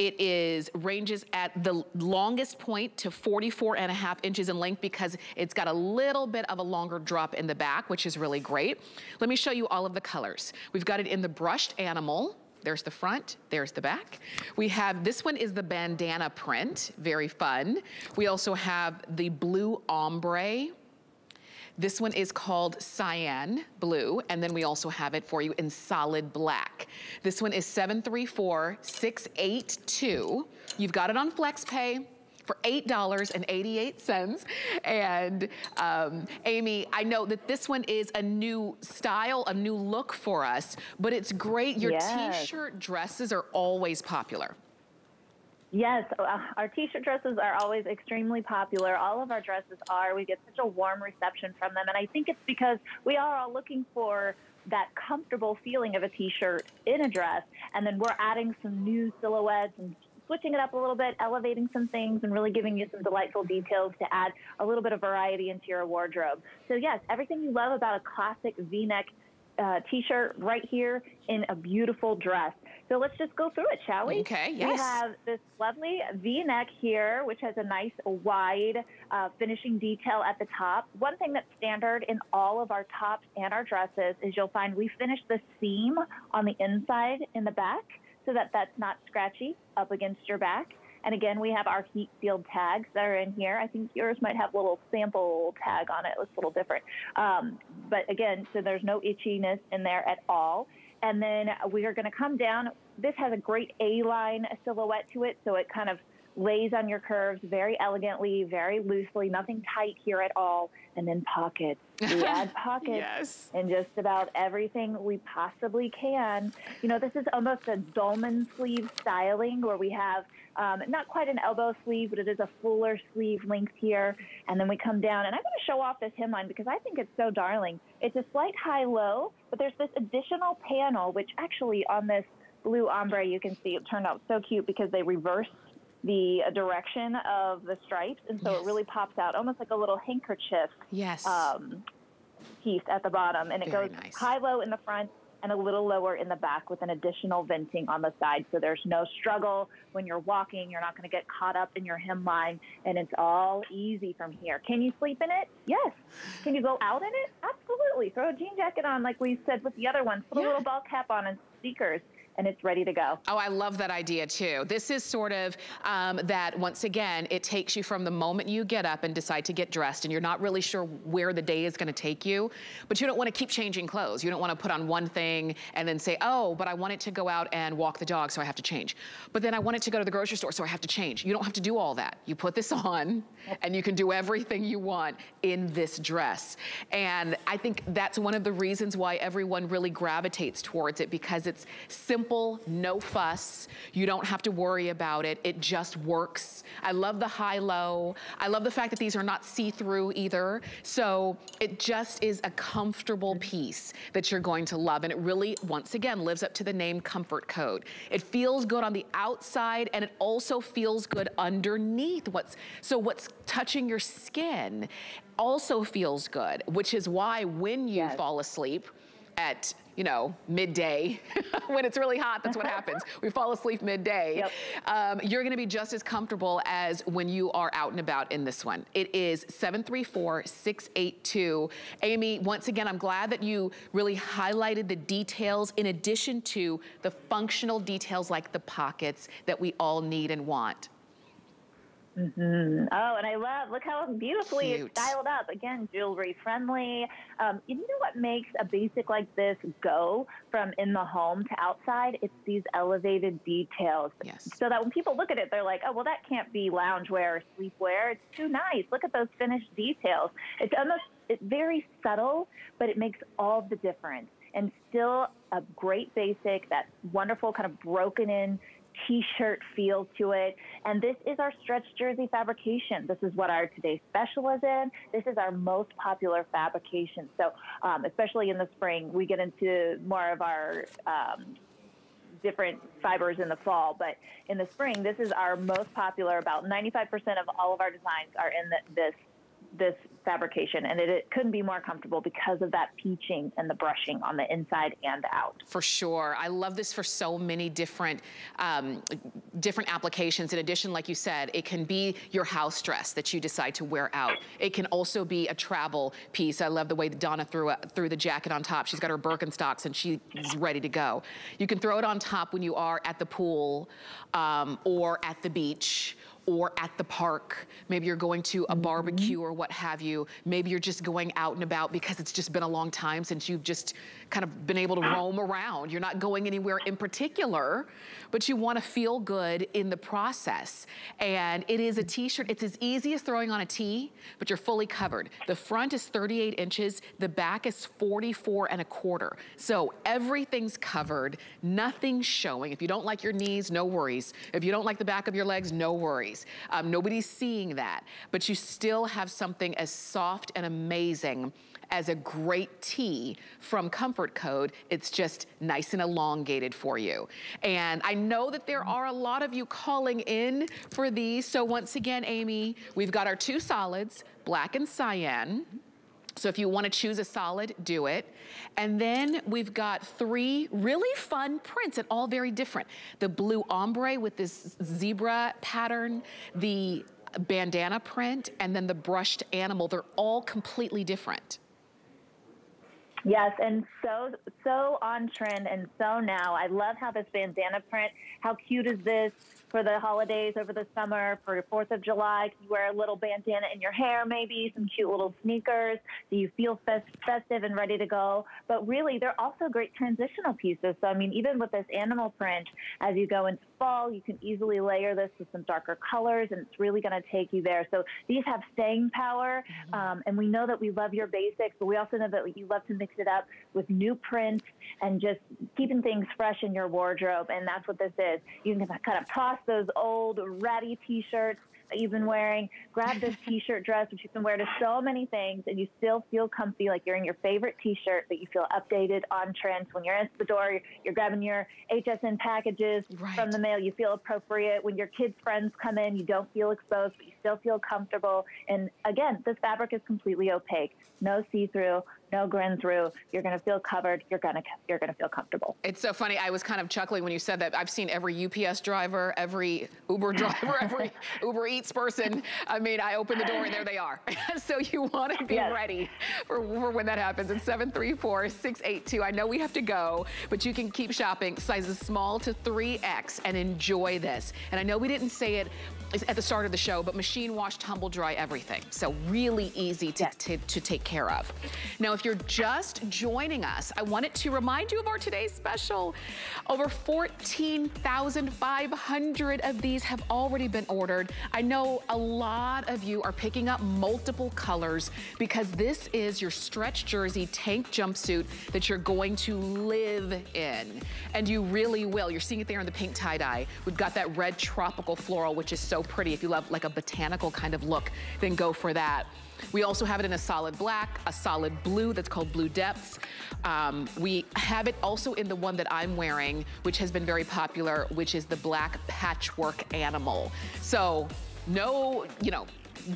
It ranges at the longest point to 44.5 inches in length because it's got a little bit of a longer drop in the back, which is really great. Let me show you all of the colors. We've got it in the brushed animal. There's the front, there's the back. We have, this one is the bandana print, very fun. We also have the blue ombre. This one is called cyan blue, and then we also have it for you in solid black. This one is 734-682. You've got it on FlexPay for $8.88. And Amy, I know that this one is a new style, a new look for us, but it's great. Your t-shirt dresses are always popular. Yes, our t-shirt dresses are always extremely popular. All of our dresses are. We get such a warm reception from them. And I think it's because we are all looking for that comfortable feeling of a t-shirt in a dress. And then we're adding some new silhouettes and switching it up a little bit, elevating some things, and really giving you some delightful details to add a little bit of variety into your wardrobe. So yes, everything you love about a classic V-neck t-shirt right here in a beautiful dress. So let's just go through it, shall we? Okay, yes. We have this lovely V-neck here, which has a nice wide finishing detail at the top. One thing that's standard in all of our tops and our dresses is you'll find we finish the seam on the inside in the back so that that's not scratchy up against your back. And again, we have our heat sealed tags that are in here. I think yours might have a little sample tag on it. It looks a little different. But again, so there's no itchiness in there at all. And then we are going to come down. This has a great A-line silhouette to it, so it kind of lays on your curves very elegantly, very loosely, nothing tight here at all. And then pockets. We add pockets in just about everything we possibly can. You know, this is almost a dolman sleeve styling where we have not quite an elbow sleeve, but it is a fuller sleeve length here. And then we come down, and I'm going to show off this hemline because I think it's so darling. It's a slight high-low, but there's this additional panel, which actually on this blue ombre, you can see it turned out so cute because they reversed the direction of the stripes, and so it really pops out almost like a little handkerchief piece at the bottom, and it goes high low in the front and a little lower in the back with an additional venting on the side, so there's no struggle when you're walking. You're not going to get caught up in your hemline, and it's all easy from here. Can you sleep in it? Yes. Can you go out in it? Absolutely. Throw a jean jacket on like we said with the other one. Put a little ball cap on and sneakers. and it's ready to go. Oh, I love that idea too. This is sort of that, once again, it takes you from the moment you get up and decide to get dressed and you're not really sure where the day is gonna take you, but you don't wanna keep changing clothes. You don't wanna put on one thing and then say, oh, but I want it to go out and walk the dog, so I have to change. But then I want it to go to the grocery store, so I have to change. You don't have to do all that. You put this on and you can do everything you want in this dress. And I think that's one of the reasons why everyone really gravitates towards it, because it's simple, no fuss. You don't have to worry about it. It just works. I love the high-low. I love the fact that these are not see-through either. So it just is a comfortable piece that you're going to love. And it really, once again, lives up to the name Comfort Code. It feels good on the outside and it also feels good underneath. So what's touching your skin also feels good, which is why when you fall asleep at, you know, midday, when it's really hot, that's what happens. We fall asleep midday. Yep. You're gonna be just as comfortable as when you are out and about in this one. It is 734-682. Amy, once again, I'm glad that you really highlighted the details in addition to the functional details like the pockets that we all need and want. Mm-hmm. Oh, and I love, look how beautifully it's styled up. Again, jewelry friendly. You know what makes a basic like this go from in the home to outside? It's these elevated details. Yes. So that when people look at it, they're like, oh, well, that can't be loungewear or sleepwear. It's too nice. Look at those finished details. It's almost, it's very subtle, but it makes all the difference. And still a great basic, that wonderful kind of broken in T-shirt feel to it. And this is our stretch jersey fabrication. This is what our today's special is in. This is our most popular fabrication. So especially in the spring, we get into more of our different fibers in the fall, but in the spring, this is our most popular. About 95% of all of our designs are in this fabrication, and it couldn't be more comfortable because of that peaching and the brushing on the inside and out. For sure. I love this for so many different different applications. In addition, like you said, it can be your house dress that you decide to wear out. It can also be a travel piece. I love the way that Donna threw the jacket on top. She's got her Birkenstocks and she's ready to go. You can throw it on top when you are at the pool or at the beach, or at the park. Maybe you're going to a barbecue or what have you. Maybe you're just going out and about because it's just been a long time since you've just kind of been able to roam around. You're not going anywhere in particular, but you want to feel good in the process. And it is a t-shirt. It's as easy as throwing on a tee, but you're fully covered. The front is 38 inches. The back is 44 1/4. So everything's covered, nothing's showing. If you don't like your knees, no worries. If you don't like the back of your legs, no worries. Nobody's seeing that, but you still have something as soft and amazing as a great tee from Comfort Code. It's just nice and elongated for you. And I know that there are a lot of you calling in for these. So once again, Amy, we've got our two solids, black and cyan. So if you want to choose a solid, do it. And then we've got three really fun prints and all very different. The blue ombre with this zebra pattern, the bandana print, and then the brushed animal. They're all completely different. Yes, and so on trend and so now. I love how this bandana print, how cute is this for the holidays over the summer, for the 4th of July? You wear a little bandana in your hair maybe, some cute little sneakers, so you feel festive and ready to go. But really, they're also great transitional pieces. So, I mean, even with this animal print, as you go into fall, you can easily layer this with some darker colors, and it's really going to take you there. So these have staying power, and we know that we love your basics, but we also know that you love to mix it up with new prints and just keeping things fresh in your wardrobe, and that's what this is. You can kind of toss those old ratty t-shirts that you've been wearing, grab this t-shirt dress, which you can wear to so many things, and you still feel comfy like you're in your favorite t-shirt, but you feel updated, on trend. When you're at the door, you're grabbing your HSN packages from the mail, you feel appropriate. When your kids' friends come in, you don't feel exposed, but you still feel comfortable. And again, this fabric is completely opaque, no see-through, no grin through. You're gonna feel covered. You're gonna feel comfortable. It's so funny. I was kind of chuckling when you said that. I've seen every UPS driver, every Uber driver, every Uber Eats person. I mean, I open the door and there they are. So you want to be ready for when that happens. It's 734-682. I know we have to go, but you can keep shopping sizes small to 3X and enjoy this. And I know we didn't say it at the start of the show, but machine wash, tumble dry everything. So really easy to take care of. Now, if you're just joining us, I wanted to remind you of our today's special. Over 14,500 of these have already been ordered. I know a lot of you are picking up multiple colors because this is your stretch jersey tank jumpsuit that you're going to live in. And you really will. You're seeing it there in the pink tie-dye. We've got that red tropical floral, which is so pretty. If you love like a botanical kind of look, then go for that. We also have it in a solid black, a solid blue that's called Blue Depths. We have it also in the one that I'm wearing, which has been very popular, which is the black patchwork animal. So no, you know,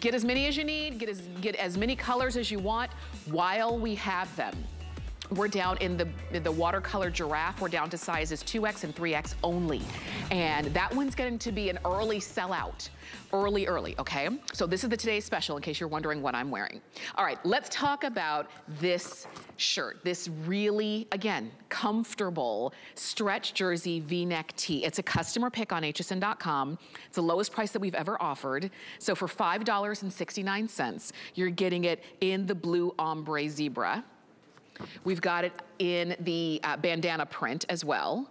get as many as you need, get as many colors as you want while we have them. We're down in the watercolor giraffe. We're down to sizes 2X and 3X only. And that one's going to be an early sellout. Early, okay? So this is the today's special in case you're wondering what I'm wearing. All right, let's talk about this shirt. This really, again, comfortable stretch jersey V-neck tee. It's a customer pick on hsn.com. It's the lowest price that we've ever offered. So for $5.69, you're getting it in the blue ombre zebra. We've got it in the bandana print as well.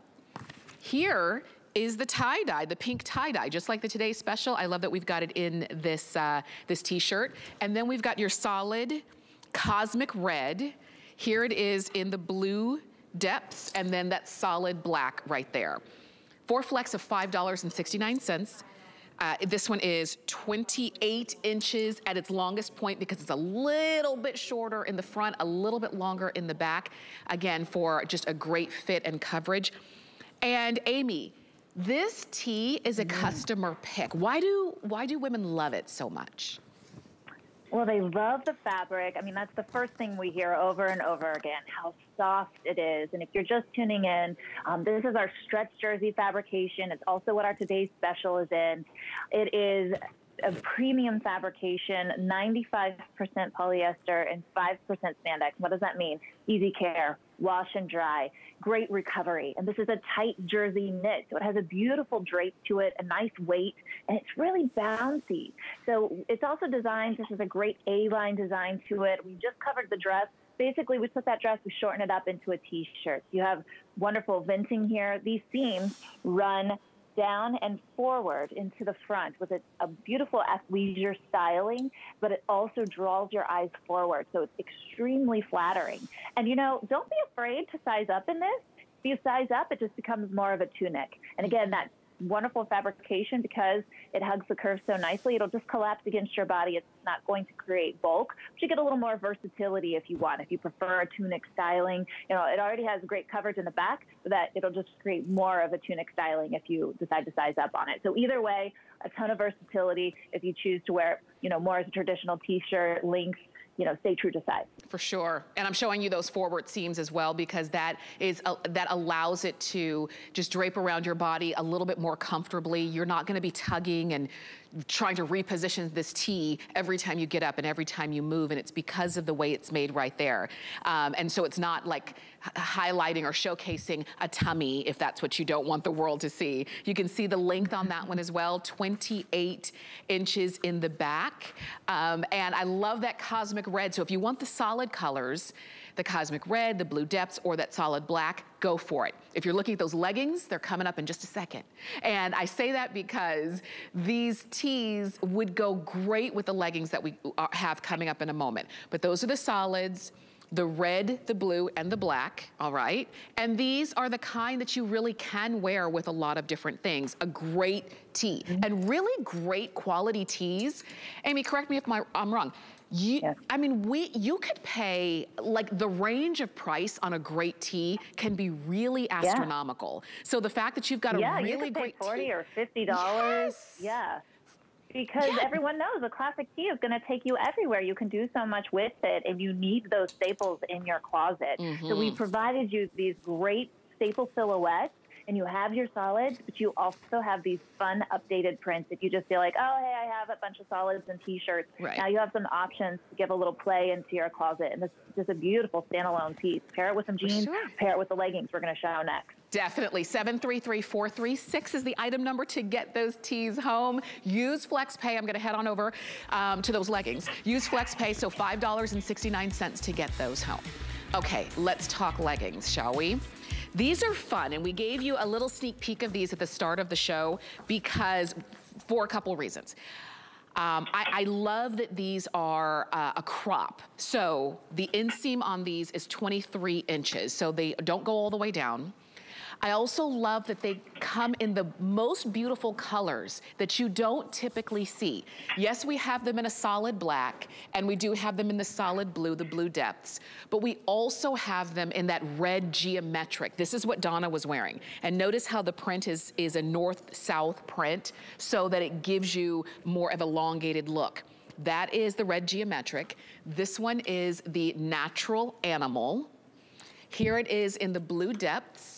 Here is the tie-dye, the pink tie-dye, just like the today's special. I love that we've got it in this, this t-shirt. And then we've got your solid cosmic red. Here it is in the blue depths, and then that solid black right there. For flex of $5.69. This one is 28 inches at its longest point because it's a little bit shorter in the front, a little bit longer in the back. Again, for just a great fit and coverage. And Amy, this tee is a customer pick. Why do women love it so much? Well, they love the fabric. I mean, that's the first thing we hear over and over again, how soft it is. And if you're just tuning in, this is our stretch jersey fabrication. It's also what our today's special is in. It is a premium fabrication, 95% polyester and 5% spandex. What does that mean? Easy care, wash and dry, great recovery. And this is a tight jersey knit, so it has a beautiful drape to it, a nice weight, and it's really bouncy. So it's also designed, this is a great A-line design to it. We just covered the dress. Basically, we took that dress, we shortened it up into a t-shirt. You have wonderful venting here. These seams run down and forward into the front with a beautiful athleisure styling, but it also draws your eyes forward. So it's extremely flattering. And you know, don't be afraid to size up in this. If you size up, it just becomes more of a tunic. And again, that wonderful fabrication because it hugs the curve so nicely. It'll just collapse against your body. It's not going to create bulk, but you get a little more versatility if you want, if you prefer a tunic styling. You know, it already has great coverage in the back, but that it'll just create more of a tunic styling if you decide to size up on it. So either way, a ton of versatility if you choose to wear, you know, more as a traditional t-shirt, length, you know, stay true to size. For sure. And I'm showing you those forward seams as well because that is that allows it to just drape around your body a little bit more comfortably. You're not going to be tugging and trying to reposition this tee every time you get up and every time you move, and it's because of the way it's made right there. And so it's not like highlighting or showcasing a tummy if that's what you don't want the world to see. You can see the length on that one as well, 28 inches in the back. And I love that cosmic red. So if you want the solid colors, the cosmic red, the blue depths, or that solid black, go for it. If you're looking at those leggings, they're coming up in just a second. And I say that because these tees would go great with the leggings that we have coming up in a moment. But those are the solids, the red, the blue, and the black, all right? And these are the kind that you really can wear with a lot of different things. A great tee. And really great quality tees. Amy, correct me if I'm wrong. I mean, you could pay, like the range of price on a great tee can be really astronomical. So the fact that you've got a really great tee. $40 or $50. Yes. Yeah. Because everyone knows a classic tee is going to take you everywhere. You can do so much with it, and you need those staples in your closet. Mm-hmm. So we provided you these great staple silhouettes, and you have your solids, but you also have these fun updated prints. If you just feel like, oh, hey, I have a bunch of solids and T-shirts. Right. Now you have some options to give a little play into your closet, and this is just a beautiful standalone piece. Pair it with some jeans, pair it with the leggings we're going to show next. Definitely. 733436 is the item number to get those tees home. Use FlexPay. I'm going to head on over to those leggings. Use FlexPay, so $5.69 to get those home. Okay, let's talk leggings, shall we? These are fun, and we gave you a little sneak peek of these at the start of the show because, for a couple reasons. I love that these are a crop. So the inseam on these is 23 inches, so they don't go all the way down. I also love that they come in the most beautiful colors that you don't typically see. Yes, we have them in a solid black, and we do have them in the solid blue, the blue depths, but we also have them in that red geometric. This is what Donna was wearing. And notice how the print is a north-south print, so that it gives you more of an elongated look. That is the red geometric. This one is the natural animal. Here it is in the blue depths.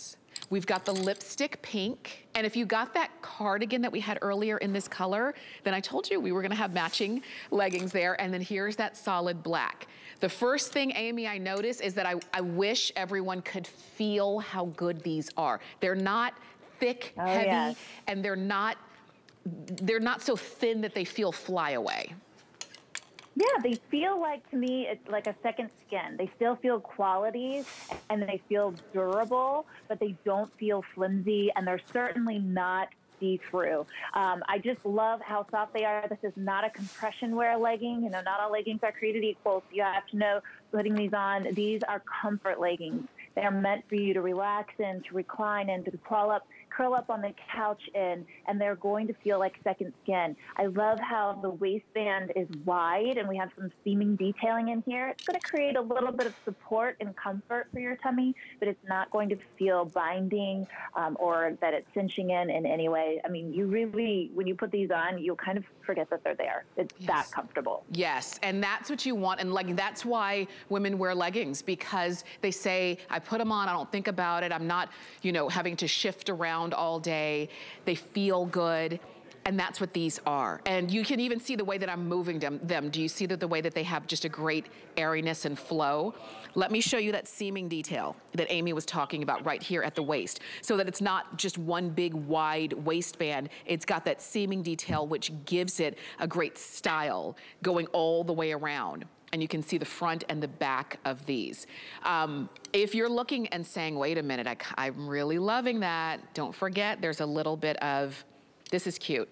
We've got the lipstick pink. And if you got that cardigan that we had earlier in this color, then I told you we were gonna have matching leggings there. And then here's that solid black. The first thing, Amy, I noticed is that I wish everyone could feel how good these are. They're not thick, heavy, and they're not so thin that they feel fly away. Yeah, they feel like, to me, it's like a second skin. They still feel quality, and they feel durable, but they don't feel flimsy, and they're certainly not see-through. I just love how soft they are. This is not a compression wear legging. You know, not all leggings are created equal. So you have to know putting these on. These are comfort leggings. They are meant for you to relax in, to recline in, to crawl up, curl up on the couch in, and they're going to feel like second skin. I love how the waistband is wide, and we have some seaming detailing in here. It's going to create a little bit of support and comfort for your tummy, but it's not going to feel binding or that it's cinching in any way. I mean, you really, when you put these on, you'll kind of forget that they're there. It's that comfortable. Yes, and that's what you want. And like, that's why women wear leggings, because they say, I put them on, I don't think about it. I'm not, you know, having to shift around all day. They feel good, and that's what these are. And you can even see the way that I'm moving them. Do you see that the way that they have just a great airiness and flow? Let me show you that seaming detail that Amy was talking about right here at the waist, so that it's not just one big wide waistband. It's got that seaming detail, which gives it a great style going all the way around. And you can see the front and the back of these. If you're looking and saying, wait a minute, I'm really loving that, don't forget there's a little bit of, this is cute.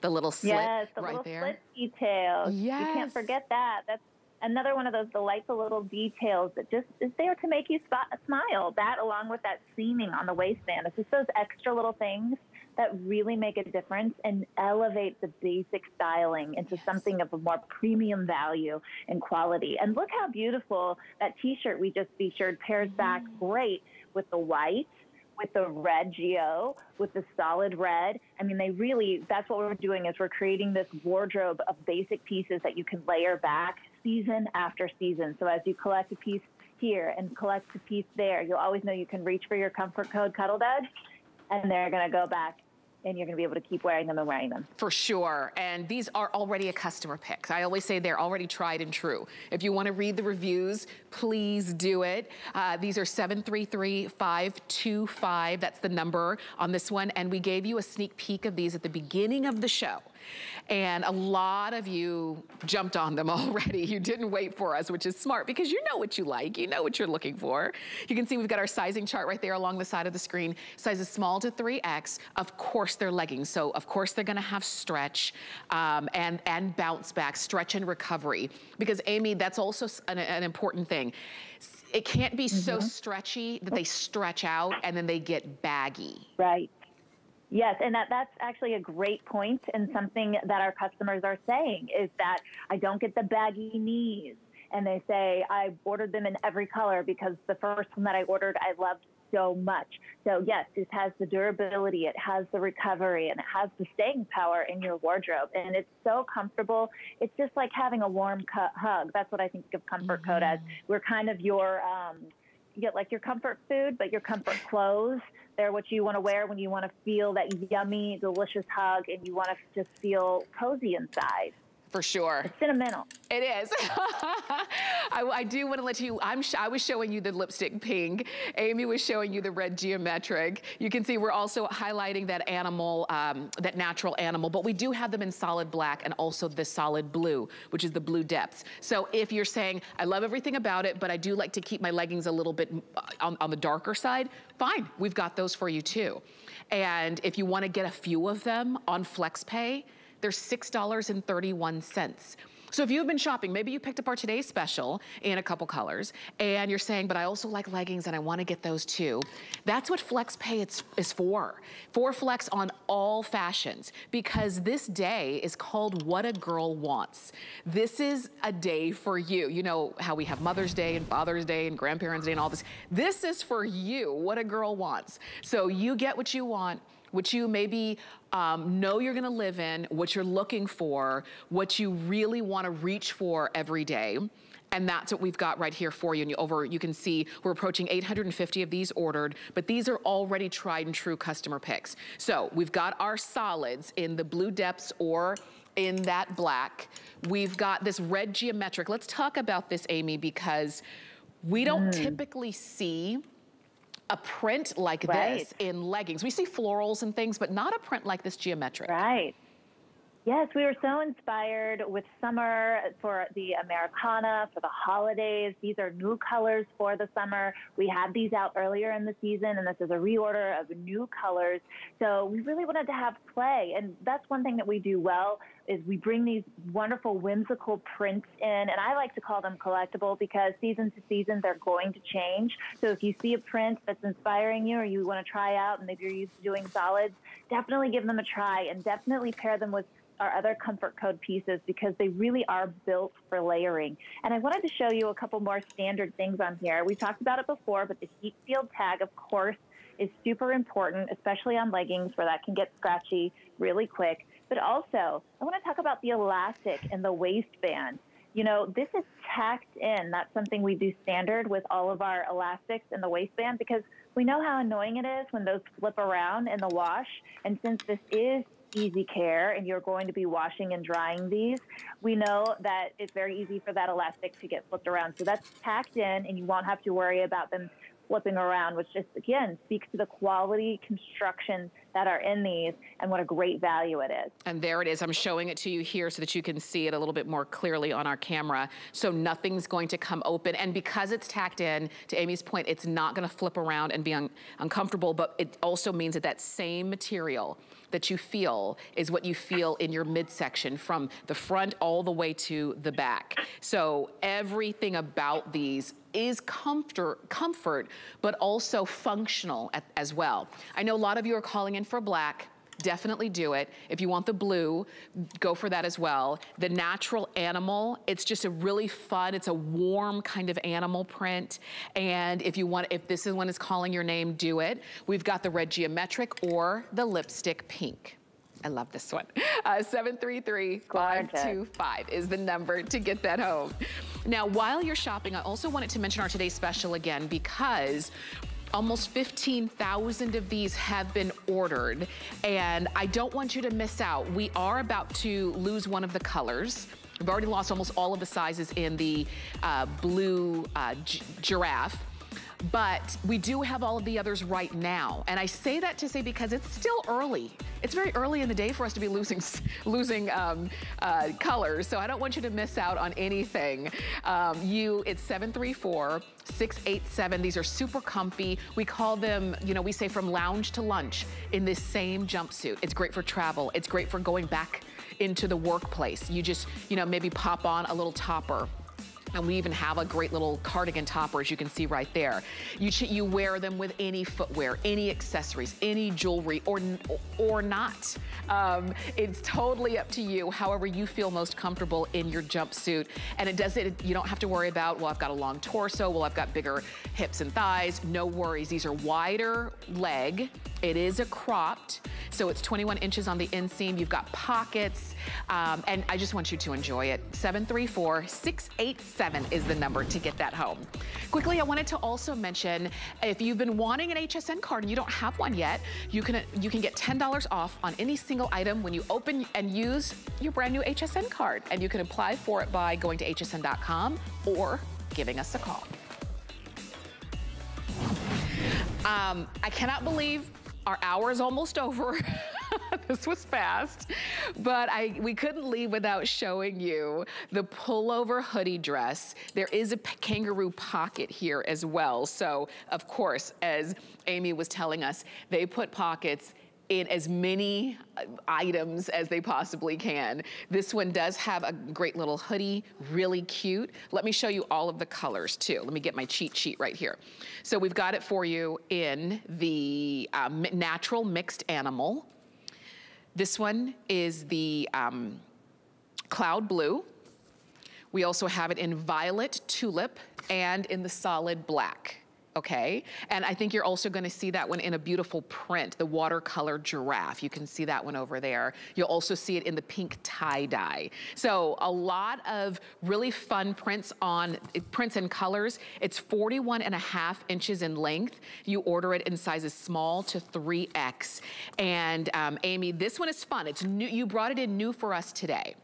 The little slit right there. Slit detail. Yes. You can't forget that. That's another one of those delightful little details that just is there to make you smile. That, along with that seaming on the waistband, it's just those extra little things that really make a difference and elevate the basic styling into something of a more premium value and quality. And look how beautiful that T-shirt we just featured pairs back great with the white, with the red geo, with the solid red. I mean, they really, that's what we're doing, is we're creating this wardrobe of basic pieces that you can layer back season after season. So as you collect a piece here and collect a piece there, you'll always know you can reach for your comfort code Cuddl Duds, and they're gonna go back, and you're gonna be able to keep wearing them and wearing them. For sure, and these are already a customer pick. I always say they're already tried and true. If you wanna read the reviews, please do it. These are 733-525, that's the number on this one, and we gave you a sneak peek of these at the beginning of the show. And a lot of you jumped on them already. You didn't wait for us, which is smart, because you know what you like. You know what you're looking for. You can see we've got our sizing chart right there along the side of the screen. Sizes small to 3X. Of course, they're leggings. So, of course, they're going to have stretch and bounce back, stretch and recovery. Because, Amy, that's also an important thing. It can't be so stretchy that they stretch out and then they get baggy. Right. Yes, and that's actually a great point, and something that our customers are saying is that I don't get the baggy knees. And they say, I ordered them in every color because the first one that I ordered, I loved so much. So yes, it has the durability, it has the recovery, and it has the staying power in your wardrobe. And it's so comfortable. It's just like having a warm hug. That's what I think of Comfort Code as. We're kind of your, you get like your comfort food, but your comfort clothes. They're what you want to wear when you want to feel that yummy, delicious hug, and you want to just feel cozy inside. For sure. It's sentimental. It is. I do want to let you, I was showing you the lipstick pink. Amy was showing you the red geometric. You can see we're also highlighting that animal, that natural animal, but we do have them in solid black and also the solid blue, which is the blue depths. So if you're saying, I love everything about it, but I do like to keep my leggings a little bit on the darker side, fine, we've got those for you too. And if you want to get a few of them on FlexPay, they're $6.31. So if you've been shopping, maybe you picked up our today's special in a couple colors, and you're saying, but I also like leggings and I want to get those too. That's what FlexPay is for. For Flex on all fashions, because this day is called What a Girl Wants. This is a day for you. You know how we have Mother's Day and Father's Day and Grandparents' Day and all this. This is for you, What a Girl Wants. So you get what you want, what you maybe know you're gonna live in, what you're looking for, what you really wanna reach for every day. And that's what we've got right here for you. And you can see we're approaching 850 of these ordered, but these are already tried and true customer picks. So we've got our solids in the blue depths or in that black. We've got this red geometric. Let's talk about this, Amy, because we don't typically see a print like this in leggings. We see florals and things, but not a print like this geometric. Right. Yes, we were so inspired with summer for the Americana, for the holidays. These are new colors for the summer. We had these out earlier in the season, and this is a reorder of new colors. So we really wanted to have play, and that's one thing that we do well is we bring these wonderful whimsical prints in, and I like to call them collectible because season to season they're going to change. So if you see a print that's inspiring you or you want to try out, and if you're used to doing solids, definitely give them a try and definitely pair them with our other Comfort Code pieces because they really are built for layering. And I wanted to show you a couple more standard things on here. We talked about it before, but the heat shield tag, of course, is super important, especially on leggings where that can get scratchy really quick. But also, I want to talk about the elastic and the waistband. You know, this is tacked in. That's something we do standard with all of our elastics and the waistband because we know how annoying it is when those flip around in the wash. And since this is easy care and you're going to be washing and drying these, we know that it's very easy for that elastic to get flipped around. So that's tacked in and you won't have to worry about them flipping around, which just, again, speaks to the quality construction that are in these and what a great value it is. And there it is. I'm showing it to you here so that you can see it a little bit more clearly on our camera. So nothing's going to come open. And because it's tacked in, to Amy's point, it's not going to flip around and be uncomfortable, but it also means that that same material that you feel is what you feel in your midsection from the front all the way to the back. So everything about these is comfort, but also functional as well. I know a lot of you are calling in for black. Definitely do it. If you want the blue, go for that as well. The natural animal, it's just a really fun, it's a warm kind of animal print. And if you want, if this is one is calling your name, do it. We've got the red geometric or the lipstick pink. I love this one. 733-525 is the number to get that home. Now, while you're shopping, I also wanted to mention our today's special again because almost 15,000 of these have been ordered, and I don't want you to miss out. We are about to lose one of the colors. We've already lost almost all of the sizes in the blue giraffe, but we do have all of the others right now. And I say that to say because it's still early. It's very early in the day for us to be losing colors, so I don't want you to miss out on anything. It's 734-687. These are super comfy. We call them, you know, we say from lounge to lunch in this same jumpsuit. It's great for travel. It's great for going back into the workplace. You just, you know, maybe pop on a little topper. and we even have a great little cardigan topper, as you can see right there. You wear them with any footwear, any accessories, any jewelry, or not. It's totally up to you, however you feel most comfortable in your jumpsuit. And it doesn't, you don't have to worry about, well, I've got a long torso, well, I've got bigger hips and thighs. No worries. These are wider leg. It is a cropped, so it's 21 inches on the inseam. You've got pockets, and I just want you to enjoy it. 734-687 is the number to get that home. Quickly, I wanted to also mention, if you've been wanting an HSN card and you don't have one yet, you can get $10 off on any single item when you open and use your brand new HSN card, and you can apply for it by going to hsn.com or giving us a call. I cannot believe our hour is almost over. This was fast, but we couldn't leave without showing you the pullover hoodie dress. There is a kangaroo pocket here as well. So, of course, as Amy was telling us, they put pockets in as many items as they possibly can. This one does have a great little hoodie, really cute. Let me show you all of the colors too. Let me get my cheat sheet right here. So we've got it for you in the natural mixed animal. This one is the cloud blue. We also have it in violet tulip and in the solid black. Okay, and I think you're also gonna see that one in a beautiful print, the watercolor giraffe. You can see that one over there. You'll also see it in the pink tie-dye. So a lot of really fun prints and colors. It's 41.5 inches in length. You order it in sizes small to 3X. And Amy, this one is fun. It's new, you brought it in new for us today.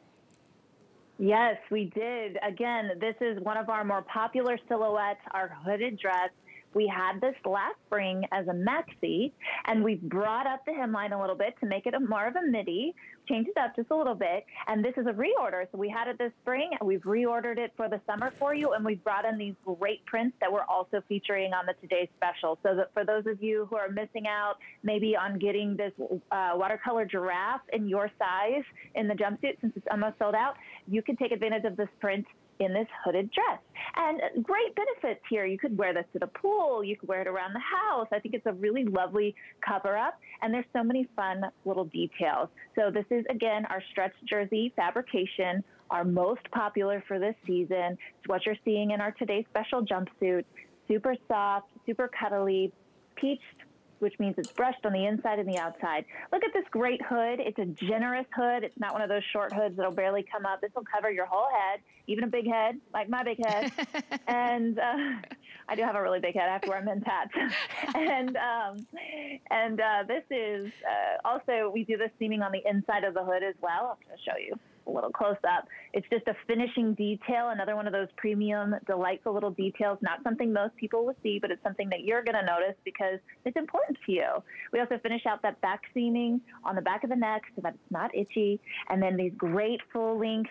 Yes, we did. Again, this is one of our more popular silhouettes, our hooded dress. We had this last spring as a maxi, and we brought up the hemline a little bit to make it more of a midi, changed it up just a little bit, and this is a reorder. So we had it this spring, and we've reordered it for the summer for you, and we've brought in these great prints that we're also featuring on the Today's Special. So that for those of you who are missing out maybe on getting this watercolor giraffe in your size in the jumpsuit, since it's almost sold out, you can take advantage of this print in this hooded dress. And great benefits here. You could wear this to the pool. You could wear it around the house. I think it's a really lovely cover up, and there's so many fun little details. So this is, again, our stretch jersey fabrication, our most popular for this season. It's what you're seeing in our Today's Special jumpsuit. Super soft, super cuddly, peach, which means it's brushed on the inside and the outside. Look at this great hood. It's a generous hood. It's not one of those short hoods that'll barely come up. This will cover your whole head, even a big head, like my big head. And I do have a really big head. I have to wear men's hats. And this is also, we do the seaming on the inside of the hood as well. I'll just show you a little close up. It's just a finishing detail, another one of those premium, delightful little details, not something most people will see, but it's something that you're going to notice because it's important to you. We also finish out that back seaming on the back of the neck so that it's not itchy, and then these great full-length,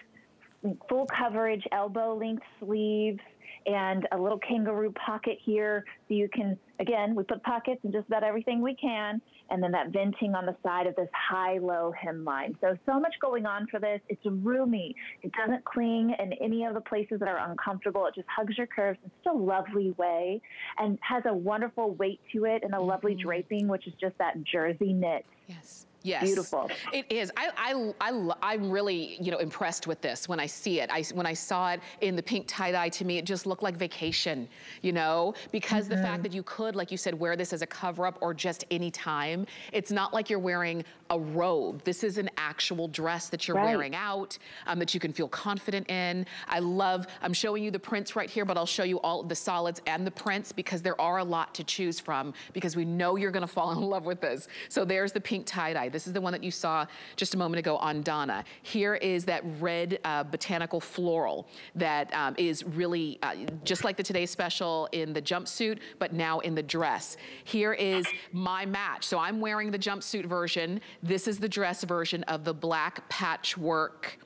full coverage elbow-length sleeves, and a little kangaroo pocket here so you can, again, we put pockets in just about everything we can, and then that venting on the side of this high-low hemline. So much going on for this. It's roomy. It doesn't cling in any of the places that are uncomfortable. It just hugs your curves in such a lovely way and has a wonderful weight to it and a lovely draping, which is just that jersey knit. Yes. Yes. Beautiful. It is. I'm really, you know, impressed with this when I see it. When I saw it in the pink tie-dye, to me, it just looked like vacation, you know, because the fact that you could, like you said, wear this as a cover-up or just any time. It's not like you're wearing a robe. This is an actual dress that you're wearing out, that you can feel confident in. I'm showing you the prints right here, but I'll show you all the solids and the prints because there are a lot to choose from because we know you're going to fall in love with this. So there's the pink tie-dye. This is the one that you saw just a moment ago on Donna. Here is that red botanical floral that is really just like the Today's Special in the jumpsuit, but now in the dress. Here is my match. So I'm wearing the jumpsuit version. This is the dress version of the black patchwork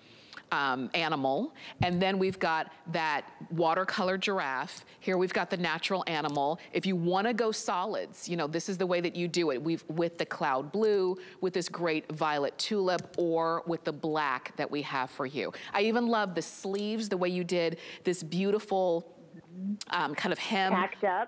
animal, and then we've got that watercolor giraffe. Here we've got the natural animal. If you want to go solids, you know, this is the way that you do it. We've with the cloud blue, with this great violet tulip, or with the black that we have for you. I even love the sleeves, the way you did this beautiful kind of hem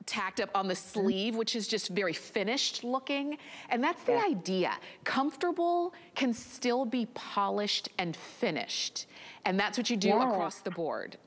tacked up on the sleeve, which is just very finished looking. And that's the idea. Comfortable can still be polished and finished. And that's what you do across the board.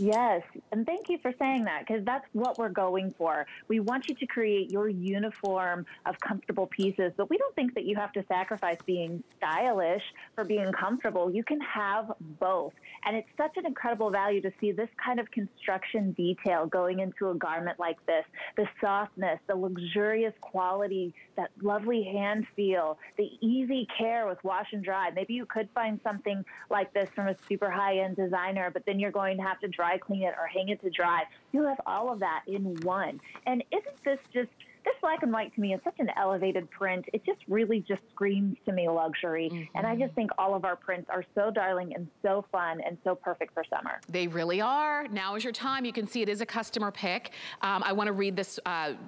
Yes, and thank you for saying that, because that's what we're going for. We want you to create your uniform of comfortable pieces, but we don't think that you have to sacrifice being stylish for being comfortable. You can have both. And it's such an incredible value to see this kind of construction detail going into a garment like this. The softness, the luxurious quality, that lovely hand feel, the easy care with wash and dry. Maybe you could find something like this from a super high-end designer, but then you're going to have to dry clean it or hang it to dry. You have all of that in one. And isn't this just, this black and white to me is such an elevated print. It just really just screams to me luxury. And I just think all of our prints are so darling and so fun and so perfect for summer. They really are. Now is your time. You can see it is a customer pick. I want to read this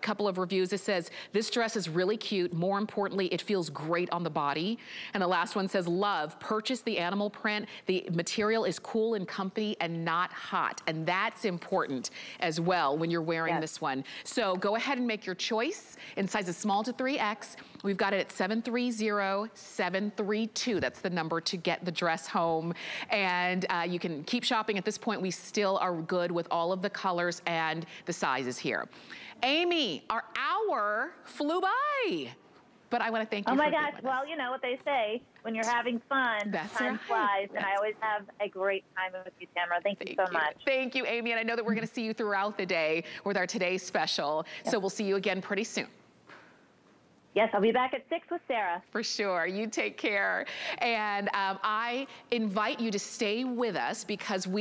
couple of reviews. It says, this dress is really cute. More importantly, it feels great on the body. And the last one says, love, purchase the animal print. The material is cool and comfy and not hot. And that's important as well when you're wearing this one. So go ahead and make your choice. In sizes small to 3X, we've got it at 730-732. That's the number to get the dress home. And you can keep shopping. At this point, we still are good with all of the colors and the sizes here. Amy, our hour flew by. But I want to thank you. Oh my gosh. Well, you know what they say, when you're having fun, time flies. And I always have a great time with you, Tamara. Thank you so much. Thank you, Amy. And I know that we're going to see you throughout the day with our today's special. So we'll see you again pretty soon. Yes, I'll be back at 6 with Sarah. For sure. You take care. And I invite you to stay with us because we